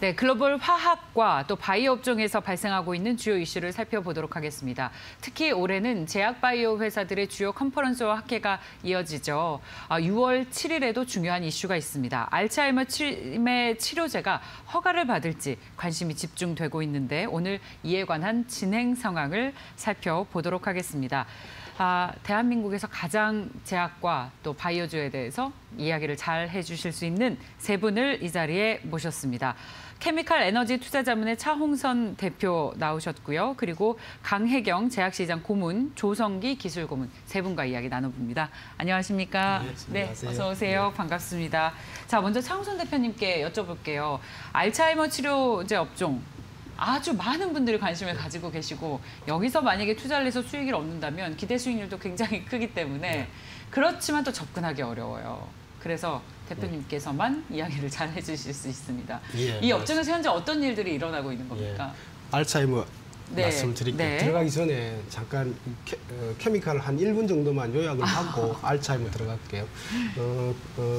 네, 글로벌 화학과 또 바이오 업종에서 발생하고 있는 주요 이슈를 살펴보도록 하겠습니다. 특히 올해는 제약 바이오 회사들의 주요 컨퍼런스와 학회가 이어지죠. 6월 7일에도 중요한 이슈가 있습니다. 알츠하이머 치매 치료제가 허가를 받을지 관심이 집중되고 있는데 오늘 이에 관한 진행 상황을 살펴보도록 하겠습니다. 대한민국에서 가장 제약과 또 바이오주에 대해서 이야기를 잘 해주실 수 있는 세 분을 이 자리에 모셨습니다. 케미칼 에너지 투자자문의 차홍선 대표 나오셨고요. 그리고 강혜경 제약시장 고문, 조성기 기술고문 세 분과 이야기 나눠봅니다. 안녕하십니까? 네, 어서 오세요. 네. 반갑습니다. 자, 먼저 차홍선 대표님께 여쭤볼게요. 알츠하이머 치료제 업종. 아주 많은 분들이 관심을 가지고 계시고 여기서 만약에 투자를 해서 수익을 얻는다면 기대 수익률도 굉장히 크기 때문에 그렇지만 또 접근하기 어려워요. 그래서 대표님께서만 이야기를 잘 해주실 수 있습니다. 예, 이 업종에서 현재 어떤 일들이 일어나고 있는 겁니까? 예. 알츠하이머 말씀을 드릴게요. 네. 들어가기 전에 잠깐 케미칼을 한 1분 정도만 요약을 하고 알츠하이머 들어갈게요.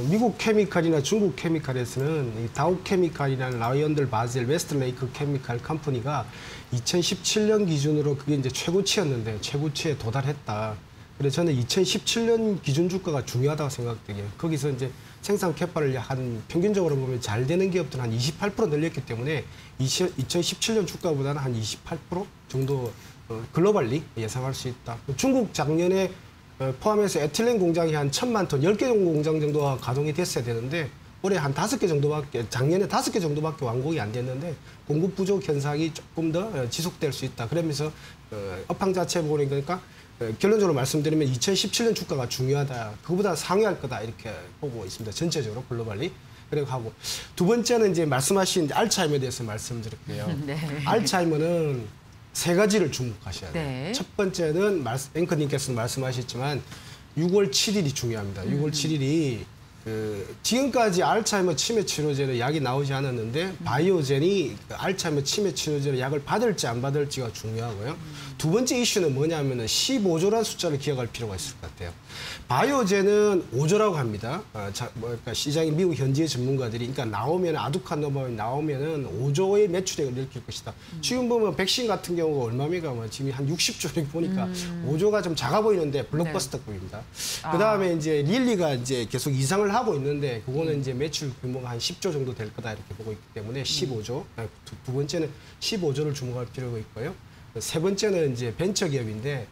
미국 케미칼이나 중국 케미칼에서는 이 다우 케미칼이라는 라이온델바젤 웨스트레이크케미칼 컴퍼니가 2017년 기준으로 그게 이제 최고치였는데 최고치에 도달했다. 그래서 저는 2017년 기준 주가가 중요하다고 생각되게 거기서 이제 생산 캐파를 한 평균적으로 보면 잘 되는 기업들은 한 28% 늘렸기 때문에 2017년 주가보다는 한 28% 정도 글로벌리 예상할 수 있다. 중국 작년에 포함해서 에틸렌 공장이 한 1000만 톤, 10개 공장 정도가 가동이 됐어야 되는데 올해 한 5개 정도밖에, 작년에 5개 정도밖에 완공이 안 됐는데 공급 부족 현상이 조금 더 지속될 수 있다. 그러면서 업황 자체 보니까 결론적으로 말씀드리면 2017년 주가가 중요하다. 그거보다 상회할 거다. 이렇게 보고 있습니다. 전체적으로 글로벌리. 그리고 하고. 두 번째는 이제 말씀하신 알츠하이머에 대해서 말씀드릴게요. 네. 알츠하이머는 세 가지를 주목하셔야 돼요. 네. 첫 번째는 앵커님께서 말씀하셨지만 6월 7일이 중요합니다. 6월 7일이 지금까지 알츠하이머 치매 치료제로 약이 나오지 않았는데 바이오젠이 알츠하이머 치매 치료제로 약을 받을지 안 받을지가 중요하고요. 두 번째 이슈는 뭐냐면 15조라는 숫자를 기억할 필요가 있을 것 같아요. 바이오젠은 5조라고 합니다. 그러니까 시장이 미국 현지의 전문가들이 그러니까 나오면 아두카누맙이 나오면은 5조의 매출액을 일으킬 것이다. 지금 보면 백신 같은 경우가 얼마입니까? 지금 한 60조 이렇게 보니까 5조가 좀 작아 보이는데 블록버스터급입니다. 네. 그다음에 이제 릴리가 이제 계속 이상을 하고 있는데 그거는 이제 매출 규모가 한 10조 정도 될 거다 이렇게 보고 있기 때문에 15조. 두 번째는 15조를 주목할 필요가 있고요. 세 번째는 이제 벤처 기업인데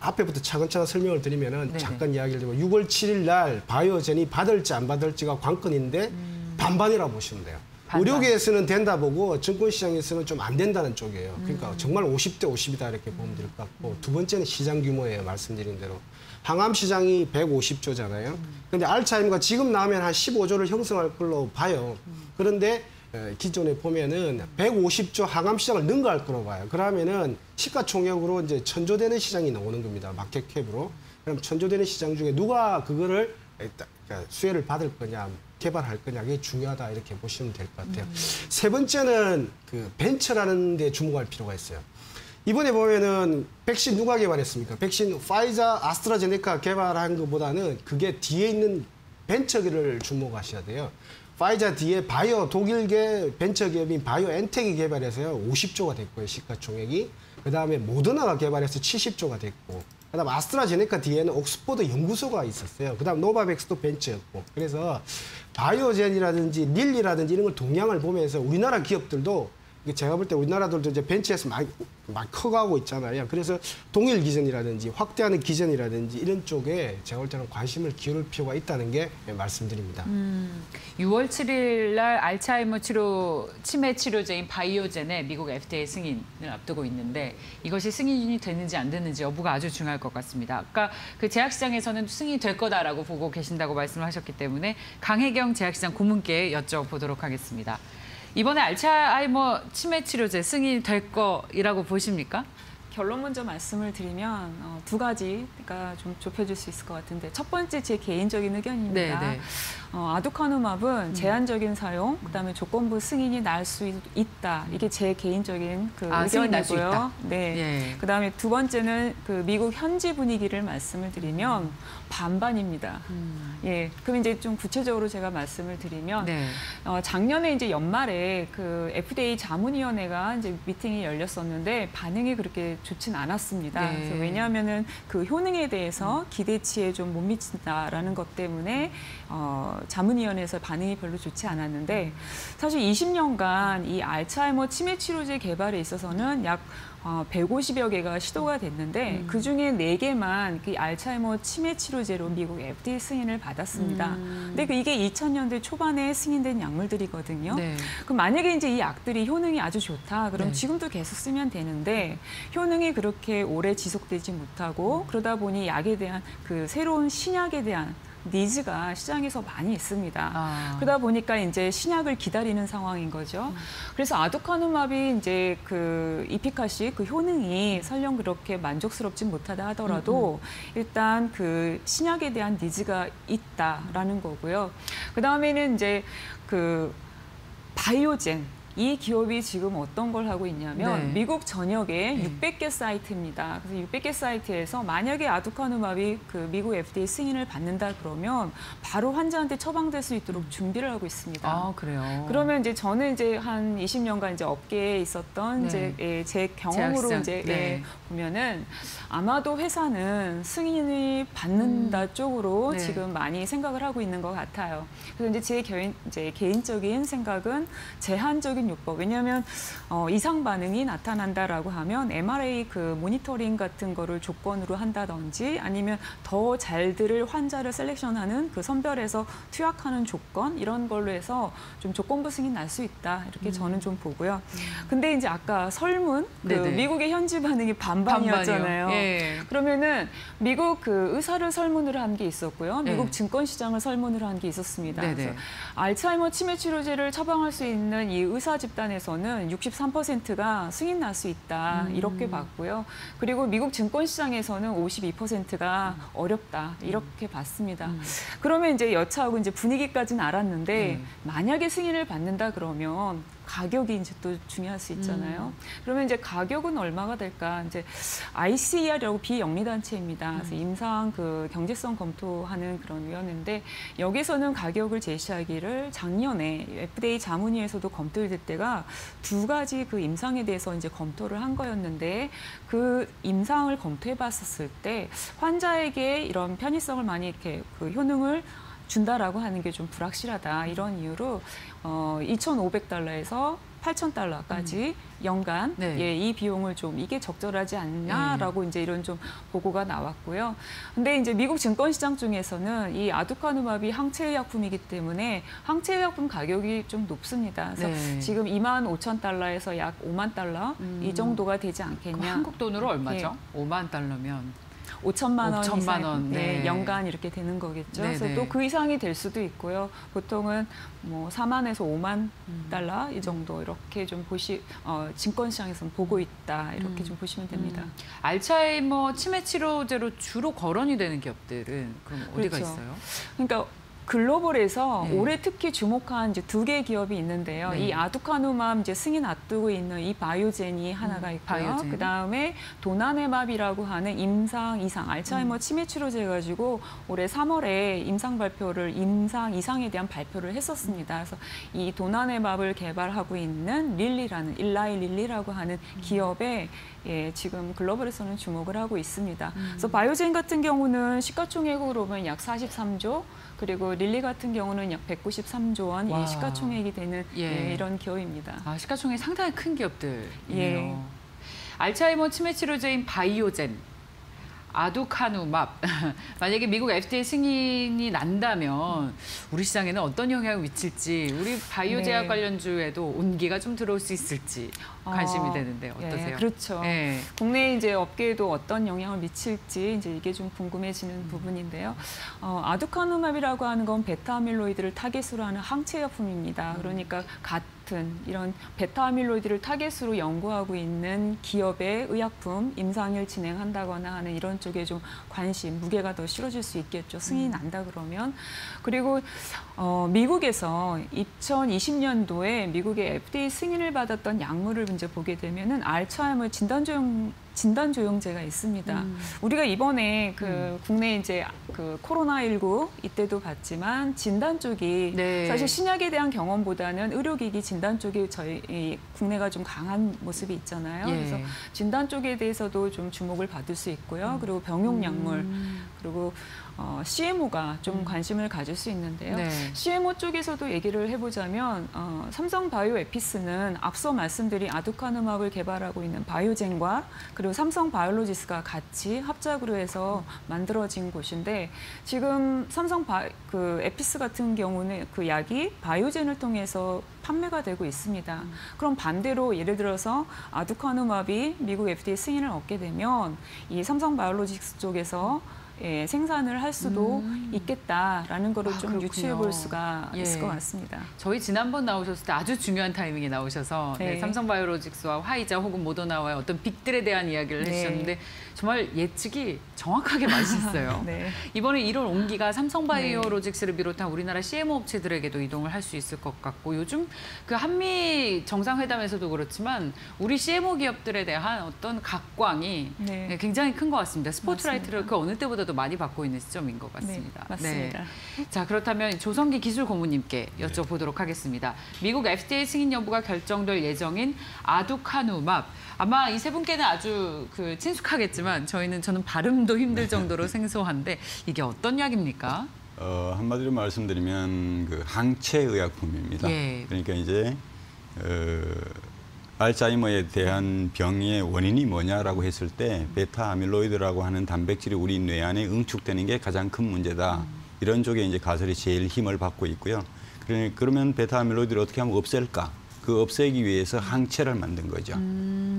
앞에부터 차근차근 설명을 드리면은 잠깐 이야기를 드리면 6월 7일 날 바이오젠이 받을지 안 받을지가 관건인데 반반이라고 보시면 돼요. 반반. 의료계에서는 된다 보고 증권시장에서는 좀 안 된다는 쪽이에요. 그러니까 정말 50대 50이다 이렇게 보면 될 것 같고 두 번째는 시장 규모예요. 말씀드린 대로. 항암 시장이 150조잖아요. 그런데 알츠하이머가 지금 나오면 한 15조를 형성할 걸로 봐요. 그런데 기존에 보면은 150조 항암 시장을 능가할 걸로 봐요. 그러면은 시가총액으로 이제 1000조 되는 시장이 나오는 겁니다. 마켓캡으로. 그럼 1000조 되는 시장 중에 누가 그거를 수혜를 받을 거냐, 개발할 거냐, 그게 중요하다 이렇게 보시면 될 것 같아요. 세 번째는 그 벤처라는 데 주목할 필요가 있어요. 이번에 보면은 백신 누가 개발했습니까? 백신 화이자, 아스트라제네카 개발한 것보다는 그게 뒤에 있는 벤처기를 주목하셔야 돼요. 화이자 뒤에 바이오 독일계 벤처기업인 바이오엔텍이 개발해서요 50조가 됐고요 시가총액이. 그 다음에 모더나가 개발해서 70조가 됐고. 그 다음 아스트라제네카 뒤에는 옥스퍼드 연구소가 있었어요. 그 다음 노바백스도 벤처였고. 그래서 바이오젠이라든지 릴리라든지 이런 걸 동향을 보면서 우리나라 기업들도 제가 볼 때 우리나라들도 이제 벤치에서 막 커가고 있잖아요. 그래서 동일 기전이라든지 확대하는 기전이라든지 이런 쪽에 제가 볼 때는 관심을 기울일 필요가 있다는 게 말씀드립니다. 6월 7일 날 알츠하이머 치매 치료제인 바이오젠의 미국 FDA 승인을 앞두고 있는데 이것이 승인이 됐는지 안 됐는지 여부가 아주 중요할 것 같습니다. 아까 그 제약시장에서는 승인이 될 거다라고 보고 계신다고 말씀을 하셨기 때문에 강혜경 제약시장 고문께 여쭤보도록 하겠습니다. 이번에 알츠하이머 치매 치료제 승인될 거라고 보십니까? 결론 먼저 말씀을 드리면 두 가지가 좀 좁혀질 수 있을 것 같은데, 첫 번째 제 개인적인 의견입니다. 아두카누맙은 제한적인 사용, 그다음에 조건부 승인이 날 수 있다. 이게 제 개인적인 의견이고요. 네. 예. 그다음에 두 번째는 미국 현지 분위기를 말씀을 드리면 반반입니다. 예. 그럼 이제 좀 구체적으로 제가 말씀을 드리면 작년에 이제 연말에 FDA 자문위원회가 이제 미팅이 열렸었는데 반응이 그렇게 좋진 않았습니다. 네. 그래서 왜냐하면은 효능에 대해서 기대치에 좀 못 미친다라는 것 때문에 자문위원회에서 반응이 별로 좋지 않았는데, 사실 20년간 이 알츠하이머 치매 치료제 개발에 있어서는 약 150여 개가 시도가 됐는데 그중에 4개만 알츠하이머 치매 치료제로 미국 FDA 승인을 받았습니다. 근데 이게 2000년대 초반에 승인된 약물들이거든요. 네. 그럼 만약에 이제 이 약들이 효능이 아주 좋다. 그럼 지금도 계속 쓰면 되는데 효능이 그렇게 오래 지속되지 못하고 그러다 보니 약에 대한 새로운 신약에 대한 니즈가 시장에서 많이 있습니다. 그러다 보니까 이제 신약을 기다리는 상황인 거죠. 그래서 아두카누맙이 이제 이피카시 효능이 설령 그렇게 만족스럽지 못하다 하더라도 일단 신약에 대한 니즈가 있다라는 거고요. 그 다음에는 이제 바이오젠. 이 기업이 지금 어떤 걸 하고 있냐면 미국 전역에 600개 사이트입니다. 그래서 600개 사이트에서 만약에 아두카누맙이 미국 FDA 승인을 받는다 그러면 바로 환자한테 처방될 수 있도록 준비를 하고 있습니다. 아, 그래요. 그러면 이제 저는 이제 한 20년간 이제 업계에 있었던 제 경험으로 이제 보면은 아마도 회사는 승인을 받는다 쪽으로 지금 많이 생각을 하고 있는 것 같아요. 그래서 이제 제 개인적인 생각은 제한적인 요법. 왜냐하면 이상 반응이 나타난다라고 하면 mRNA 모니터링 같은 거를 조건으로 한다든지 아니면 더 잘 들을 환자를 셀렉션하는 선별해서 투약하는 조건 이런 걸로 해서 좀 조건부 승인 날 수 있다. 이렇게 저는 좀 보고요. 근데 이제 아까 설문 미국의 현지 반응이 반반이었잖아요. 예. 그러면은 미국 의사를 설문을 한 게 있었고요. 미국 증권시장을 설문을 한 게 있었습니다. 그래서 알츠하이머 치매 치료제를 처방할 수 있는 이 의사 집단에서는 63%가 승인 날 수 있다 이렇게 봤고요. 그리고 미국 증권시장에서는 52%가 어렵다 이렇게 봤습니다. 그러면 이제 여차하고 이제 분위기까지는 알았는데 만약에 승인을 받는다 그러면 가격이 이제 또 중요할 수 있잖아요. 그러면 이제 가격은 얼마가 될까? 이제 ICER이라고 비영리단체입니다. 그래서 임상 경제성 검토하는 그런 위원회인데 여기서는 가격을 제시하기를 작년에 FDA 자문위에서도 검토될 때가 두 가지 임상에 대해서 이제 검토를 한 거였는데 임상을 검토해봤었을 때 환자에게 이런 편의성을 많이 이렇게 효능을 준다라고 하는 게 좀 불확실하다. 이런 이유로 $2,500에서 $8,000까지 연간 이 비용을 좀 이게 적절하지 않냐라고 이제 이런 좀 보고가 나왔고요. 근데 이제 미국 증권 시장 중에서는 이 아두카누맙이 항체 의약품이기 때문에 항체 의약품 가격이 좀 높습니다. 그래서 지금 $25,000에서 약 $50,000 이 정도가 되지 않겠냐. 한국 돈으로 얼마죠? $50,000면 5천만 원 연간 이렇게 되는 거겠죠. 그래서 또 그 이상이 될 수도 있고요. 보통은 뭐 $40,000에서 $50,000 이 정도 이렇게 좀 증권 시장에서는 보고 있다 이렇게 좀 보시면 됩니다. 알츠하이머 치매 치료제로 주로 거론이 되는 기업들은 그럼 어디가 있어요? 그러니까 글로벌에서 올해 특히 주목한 이제 두 개의 기업이 있는데요. 이 아두카누맙 이제 승인 앞두고 있는 이 바이오젠이 하나가 있고요. 그 다음에 도나네맙이라고 하는 임상 알츠하이머 치매 치료제 가지고 올해 3월에 임상 이상에 대한 발표를 했었습니다. 그래서 이 도나네맙을 개발하고 있는 일라이릴리라고 하는 기업에 지금 글로벌에서는 주목을 하고 있습니다. 그래서 바이오젠 같은 경우는 시가총액으로 보면 약 43조, 그리고 릴리 같은 경우는 약 193조 원 이 시가총액이 되는 이런 기업입니다. 시가총액이 상당히 큰 기업들이네요. 알츠하이머 치매 치료제인 바이오젠, 아두카누맙. 만약에 미국 FDA 승인이 난다면 우리 시장에는 어떤 영향을 미칠지, 우리 바이오제약 관련주에도 온기가 좀 들어올 수 있을지 관심이 되는데 어떠세요? 그렇죠. 국내 이제 업계에도 어떤 영향을 미칠지 이게 좀 궁금해지는 부분인데요. 아두카누맙이라고 하는 건 베타 아밀로이드를 타겟으로 하는 항체 약품입니다. 그러니까 같은 이런 베타 아밀로이드를 타겟으로 연구하고 있는 기업의 의약품 임상을 진행한다거나 하는 이런 쪽에 좀 관심, 무게가 더 실어질 수 있겠죠. 승인이 난다 그러면. 그리고 미국에서 2020년도에 미국의 FDA 승인을 받았던 약물을 이제 보게 되면은 알츠하이머 진단조용제가 있습니다. 우리가 이번에 국내 이제 코로나19 이때도 봤지만 진단 쪽이 네. 사실 신약에 대한 경험보다는 의료기기 진단 쪽이 저희 국내가 좀 강한 모습이 있잖아요. 예. 그래서 진단 쪽에 대해서도 좀 주목을 받을 수 있고요. 그리고 병용약물 그리고 CMO가 좀 관심을 가질 수 있는데요. 네. CMO 쪽에서도 얘기를 해보자면 삼성바이오 에피스는 앞서 말씀드린 아두카누맙을 개발하고 있는 바이오젠과 그리고 삼성바이오로직스가 같이 합작으로 해서 만들어진 곳인데 지금 에피스 같은 경우는 그 약이 바이오젠을 통해서 판매가 되고 있습니다. 그럼 반대로 예를 들어서 아두카누맙이 미국 FDA 승인을 얻게 되면 이 삼성바이오로직스 쪽에서 예, 생산을 할 수도 있겠다라는 거를 좀 그렇군요. 유추해 볼 수가 예. 있을 것 같습니다. 저희 지난번 나오셨을 때 아주 중요한 타이밍에 나오셔서 네. 네, 삼성바이오로직스와 화이자 혹은 모더나와의 어떤 빅들에 대한 이야기를 네. 해주셨는데 정말 예측이 정확하게 맞았어요. 네. 이번에 이런 온기가 삼성바이오로직스를 비롯한 우리나라 CMO 업체들에게도 이동을 할 수 있을 것 같고 요즘 그 한미 정상회담에서도 그렇지만 우리 CMO 기업들에 대한 어떤 각광이 네. 굉장히 큰 것 같습니다. 스포트라이트를 맞습니다. 그 어느 때보다 더 많이 받고 있는 시점인 것 같습니다. 네, 맞습니다. 네. 자, 그렇다면 조성기 기술 고문님께 여쭤보도록 하겠습니다. 미국 FDA 승인 여부가 결정될 예정인 아두카누맙. 아마 이 세 분께는 아주 그 친숙하겠지만 저는 발음도 힘들 정도로 생소한데 이게 어떤 약입니까? 한마디로 말씀드리면 그 항체 의약품입니다. 예. 그러니까 이제 알츠하이머에 대한 병의 원인이 뭐냐라고 했을 때 베타 아밀로이드라고 하는 단백질이 우리 뇌 안에 응축되는 게 가장 큰 문제다. 이런 쪽에 이제 가설이 제일 힘을 받고 있고요. 그러면 베타 아밀로이드를 어떻게 하면 없앨까? 그 없애기 위해서 항체를 만든 거죠.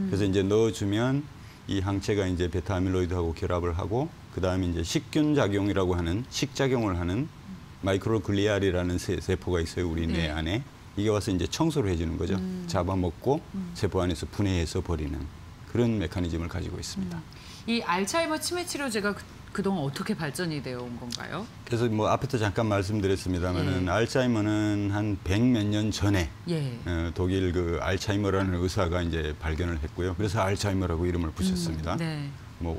그래서 이제 넣어주면 이 항체가 이제 베타 아밀로이드하고 결합을 하고 그다음에 이제 식균 작용이라고 하는 식작용을 하는 마이크로글리알이라는 세포가 있어요. 우리 뇌 안에. 이게 와서 이제 청소를 해주는 거죠. 잡아먹고 세포 안에서 분해해서 버리는 그런 메커니즘을 가지고 있습니다. 이 알츠하이머 치매 치료제가 그동안 어떻게 발전이 되어 온 건가요? 그래서 뭐 앞에도 잠깐 말씀드렸습니다만은 예. 알츠하이머는 한 100몇 년 전에 예. 독일 그 알츠하이머라는 의사가 이제 발견을 했고요. 그래서 알츠하이머라고 이름을 붙였습니다. 네. 뭐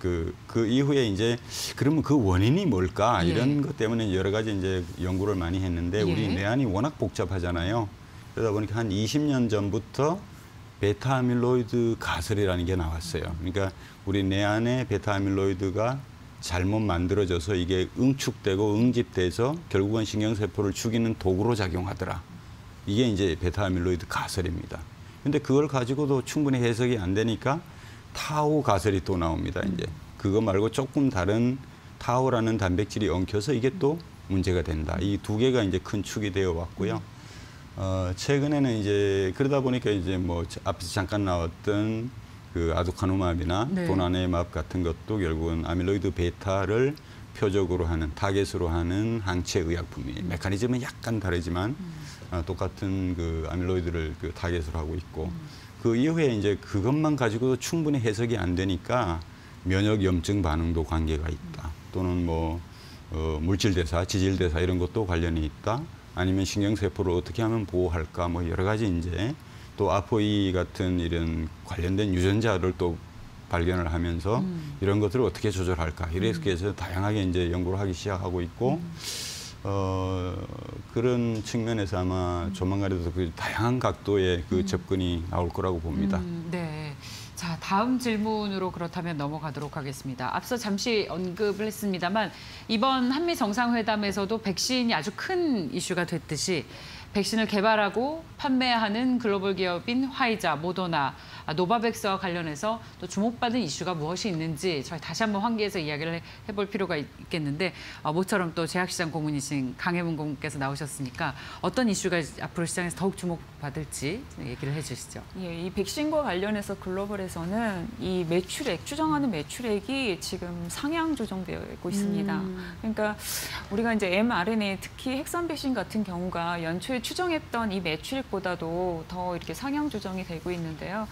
그 이후에 이제 그러면 그 원인이 뭘까 이런 예. 것 때문에 여러 가지 이제 연구를 많이 했는데 예. 우리 뇌안이 워낙 복잡하잖아요. 그러다 보니까 한 20년 전부터 베타 아밀로이드 가설이라는 게 나왔어요. 그러니까 우리 뇌안에 베타 아밀로이드가 잘못 만들어져서 이게 응축되고 응집돼서 결국은 신경세포를 죽이는 도구로 작용하더라. 이게 이제 베타 아밀로이드 가설입니다. 근데 그걸 가지고도 충분히 해석이 안 되니까 타우 가설이 또 나옵니다. 이제 그거 말고 조금 다른 타우라는 단백질이 엉켜서 이게 또 문제가 된다. 이 두 개가 이제 큰 축이 되어 왔고요. 최근에는 이제 그러다 보니까 이제 뭐 앞에서 잠깐 나왔던 그 아두카누맙이나 네. 도나네맙 같은 것도 결국은 아밀로이드 베타를 표적으로 하는 타겟으로 하는 항체 의약품이 메커니즘은 약간 다르지만 똑같은 그 아밀로이드를 그 타겟으로 하고 있고. 그 이후에 이제 그것만 가지고도 충분히 해석이 안 되니까 면역 염증 반응도 관계가 있다. 또는 뭐 물질대사, 지질대사 이런 것도 관련이 있다. 아니면 신경세포를 어떻게 하면 보호할까 뭐 여러 가지 이제 또 APOE 같은 이런 관련된 유전자를 또 발견을 하면서 이런 것들을 어떻게 조절할까. 이렇게 해서 다양하게 이제 연구를 하기 시작하고 있고 그런 측면에서 아마 조만간에도 그 다양한 각도의 그 접근이 나올 거라고 봅니다. 네. 자, 다음 질문으로 그렇다면 넘어가도록 하겠습니다. 앞서 잠시 언급을 했습니다만 이번 한미 정상회담에서도 백신이 아주 큰 이슈가 됐듯이 백신을 개발하고 판매하는 글로벌 기업인 화이자, 모더나, 노바백스와 관련해서 또 주목받은 이슈가 무엇이 있는지 저희 다시 한번 환기해서 이야기를 해볼 필요가 있겠는데 모처럼 또 제약시장 고문이신 강혜문 고문께서 나오셨으니까 어떤 이슈가 앞으로 시장에서 더욱 주목받을지 얘기를 해주시죠. 예, 이 백신과 관련해서 글로벌에서는 이 매출액, 추정하는 매출액이 지금 상향 조정되어 있고 있습니다. 그러니까 우리가 이제 mRNA 특히 핵산 백신 같은 경우가 연초에 추정했던 이 매출보다도 더 이렇게 상향 조정이 되고 있는데요.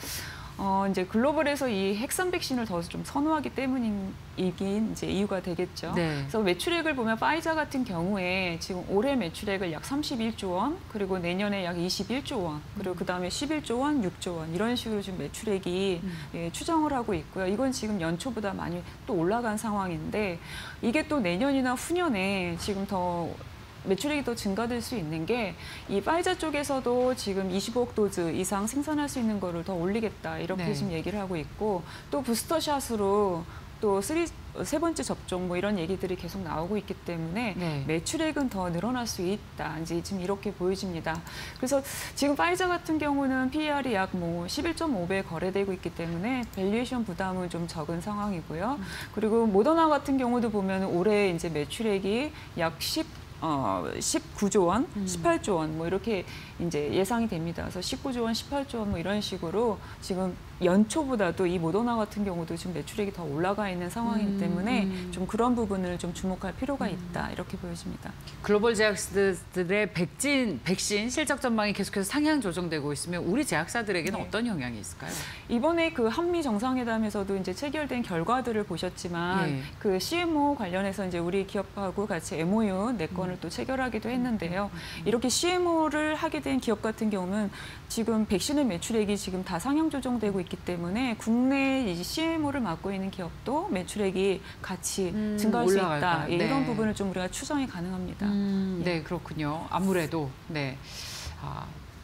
이제 글로벌에서 이 핵산 백신을 더 좀 선호하기 때문이긴 이제 이유가 되겠죠. 네. 그래서 매출액을 보면 화이자 같은 경우에 지금 올해 매출액을 약 31조 원, 그리고 내년에 약 21조 원, 그리고 그다음에 11조 원, 6조 원 이런 식으로 지금 매출액이 예, 추정을 하고 있고요. 이건 지금 연초보다 많이 또 올라간 상황인데 이게 또 내년이나 후년에 지금 더 매출액이 더 증가될 수 있는 게 이 화이자 쪽에서도 지금 25억 도즈 이상 생산할 수 있는 거를 더 올리겠다 이렇게 네. 지금 얘기를 하고 있고 또 부스터샷으로 또 세 번째 접종 뭐 이런 얘기들이 계속 나오고 있기 때문에 네. 매출액은 더 늘어날 수 있다. 이제 지금 이렇게 보여집니다. 그래서 지금 화이자 같은 경우는 PER이 약 뭐 11.5배 거래되고 있기 때문에 밸류에이션 부담은 좀 적은 상황이고요. 그리고 모더나 같은 경우도 보면 올해 이제 매출액이 약 19조 원, 18조 원 뭐 이렇게 이제 예상이 됩니다. 그래서 19조 원, 18조 원 뭐 이런 식으로 지금 연초보다도 이 모더나 같은 경우도 지금 매출액이 더 올라가 있는 상황이기 때문에 좀 그런 부분을 좀 주목할 필요가 있다 이렇게 보여집니다. 글로벌 제약사들의 백신 실적 전망이 계속해서 상향 조정되고 있으면 우리 제약사들에게는 네. 어떤 영향이 있을까요? 이번에 그 한미 정상회담에서도 이제 체결된 결과들을 보셨지만 네. 그 CMO 관련해서 이제 우리 기업하고 같이 MOU 4건을 또 체결하기도 했는데요. 이렇게 CMO를 하게 된 기업 같은 경우는 지금 백신의 매출액이 지금 다 상향 조정되고 있고 기 때문에 국내 CMO를 맡고 있는 기업도 매출액이 같이 증가할 수 있다. 네. 이런 부분을 좀 우리가 추정이 가능합니다. 예. 네, 그렇군요. 아무래도 네.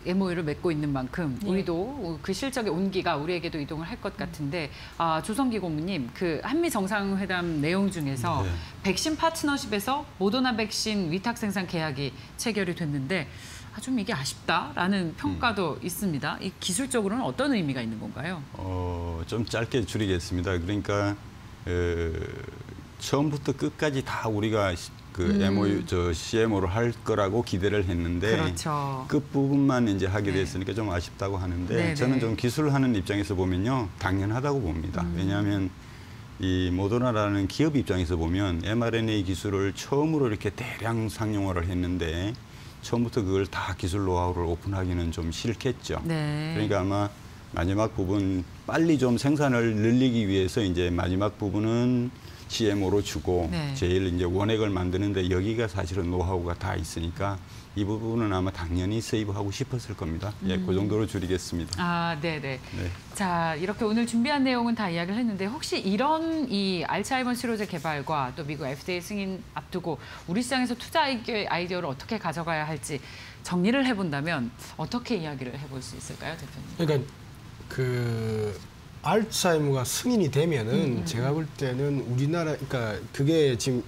MOU를 맺고 있는 만큼 우리도 그 실적의 온기가 우리에게도 이동을 할 것 같은데 조성기 고문님, 그 한미 정상회담 내용 중에서 네. 백신 파트너십에서 모더나 백신 위탁 생산 계약이 체결이 됐는데 좀 이게 아쉽다라는 평가도 있습니다. 이 기술적으로는 어떤 의미가 있는 건가요? 좀 짧게 줄이겠습니다. 그러니까 처음부터 끝까지 다 우리가 그 MOU, CMO를 할 거라고 기대를 했는데 그렇죠. 끝부분만 이제 하게 됐으니까 네. 좀 아쉽다고 하는데 네네. 저는 좀 기술하는 입장에서 보면요 당연하다고 봅니다. 왜냐하면 이 모더나라는 기업 입장에서 보면 mRNA 기술을 처음으로 이렇게 대량 상용화를 했는데 처음부터 그걸 다 기술 노하우를 오픈하기는 좀 싫겠죠. 네. 그러니까 아마 마지막 부분 빨리 좀 생산을 늘리기 위해서 이제 마지막 부분은 CMO로 주고 네. 제일 이제 원액을 만드는데 여기가 사실은 노하우가 다 있으니까 이 부분은 아마 당연히 세이브하고 싶었을 겁니다. 예, 그 정도로 줄이겠습니다. 아, 네네. 네. 자, 이렇게 오늘 준비한 내용은 다 이야기를 했는데 혹시 이런 이 알츠하이머스 치료제 개발과 또 미국 FDA 승인 앞두고 우리 시장에서 투자 아이디어를 어떻게 가져가야 할지 정리를 해본다면 어떻게 이야기를 해볼 수 있을까요, 대표님? 그러니까 알츠하이머가 승인이 되면은 제가 볼 때는 우리나라, 그러니까 그게 지금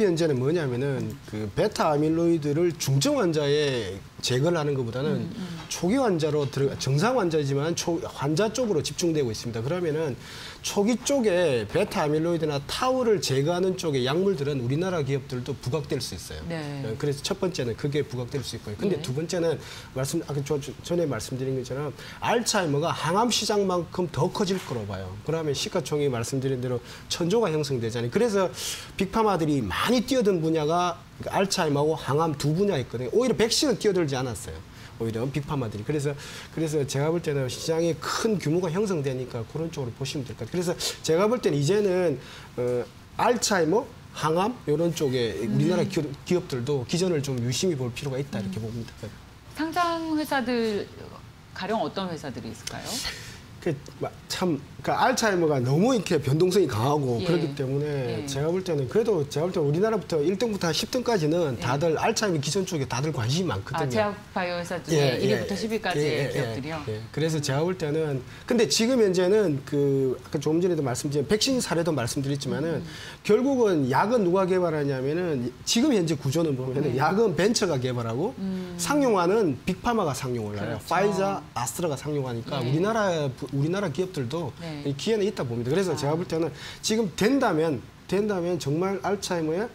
현재는 뭐냐면은 그 베타 아밀로이드를 중증 환자에 제거를 하는 것보다는 초기 환자로 정상 환자지만 환자 쪽으로 집중되고 있습니다. 그러면은 초기 쪽에 베타 아밀로이드나 타우를 제거하는 쪽의 약물들은 우리나라 기업들도 부각될 수 있어요. 네. 그래서 첫 번째는 그게 부각될 수 있고요. 근데 네. 두 번째는 아까 전에 말씀드린 것처럼 알츠하이머가 항암 시장만큼 더 커질 거로 봐요. 그러면 시가총액이 말씀드린 대로 천조가 형성되잖아요. 그래서 빅파마들이 많이 뛰어든 분야가 알츠하이머하고 항암 두 분야 있거든요. 오히려 백신은 뛰어들지 않았어요. 오히려 빅파마들이. 그래서 제가 볼 때는 시장에 큰 규모가 형성되니까 그런 쪽으로 보시면 될 것 같아요. 그래서 제가 볼 때는 이제는 알츠하이머, 항암 이런 쪽에 우리나라 기업들도 기전을 좀 유심히 볼 필요가 있다 이렇게 봅니다. 상장 회사들 가령 어떤 회사들이 있을까요? 알츠하이머가 너무 이렇게 변동성이 강하고 예. 그렇기 때문에 예. 제가 볼 때는 그래도 제가 볼 때 우리나라부터 1등부터 10등까지는 예. 다들 알츠하이머 기존 쪽에 다들 관심이 많거든요. 아, 제약 바이오 회사 중에 예, 1위부터 10위까지의 기업들이요. 예. 그래서 제가 볼 때는 근데 지금 현재는 아까 조금 전에도 말씀드린 백신 사례도 말씀드렸지만은 결국은 약은 누가 개발하냐면은 지금 현재 구조는 보면은 약은 벤처가 개발하고 상용화는 빅파마가 상용을 해요. 화이자, 아스트라가 상용화니까 예. 우리나라 기업들도 네. 기회는 있다 봅니다. 그래서 제가 볼 때는 지금 된다면 정말 알츠하이머의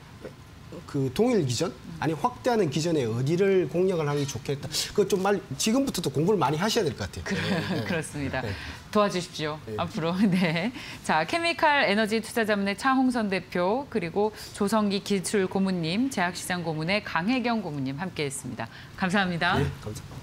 그 동일 기전 아니 확대하는 기전에 어디를 공략을 하기 좋겠다. 그거 좀 지금부터도 공부를 많이 하셔야 될 것 같아요. 그렇습니다. 네. 도와주십시오. 네. 앞으로. 네. 자, 케미칼 에너지 투자자문의 차홍선 대표, 그리고 조성기 기술 고문님, 제약시장 고문의 강혜경 고문님 함께했습니다. 감사합니다. 네, 감사합니다.